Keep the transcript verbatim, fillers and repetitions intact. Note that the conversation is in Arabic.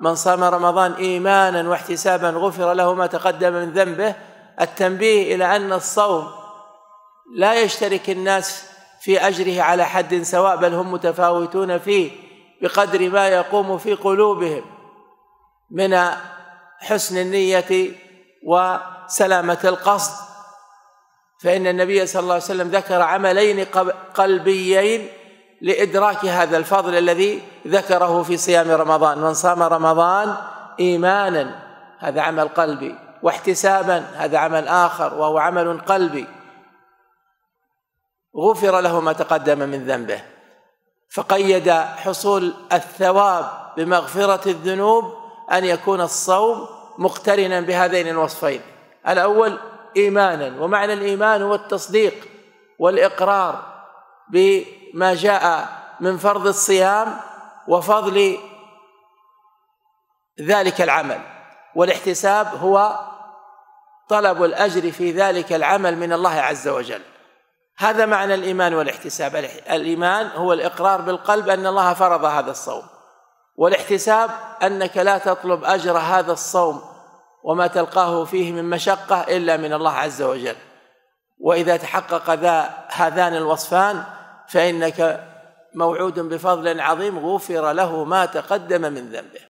من صام رمضان إيمانا واحتسابا غفر له ما تقدم من ذنبه. التنبيه إلى أن الصوم لا يشترك الناس في أجره على حد سواء، بل هم متفاوتون فيه بقدر ما يقوم في قلوبهم من حسن النية وسلامة القصد. فإن النبي صلى الله عليه وسلم ذكر عملين قلبيين لإدراك هذا الفضل الذي ذكره في صيام رمضان: من صام رمضان إيمانا، هذا عمل قلبي، واحتسابا، هذا عمل آخر وهو عمل قلبي، غفر له ما تقدم من ذنبه. فقيد حصول الثواب بمغفرة الذنوب أن يكون الصوم مقترنا بهذين الوصفين: الأول إيمانا، ومعنى الإيمان هو التصديق والإقرار بما جاء من فرض الصيام وفضل ذلك العمل، والاحتساب هو طلب الأجر في ذلك العمل من الله عز وجل. هذا معنى الإيمان والاحتساب. الإيمان هو الإقرار بالقلب أن الله فرض هذا الصوم، والاحتساب أنك لا تطلب أجر هذا الصوم وما تلقاه فيه من مشقة إلا من الله عز وجل. وإذا تحقق ذا هذان الوصفان فإنك موعود بفضل عظيم غفر له ما تقدم من ذنبه.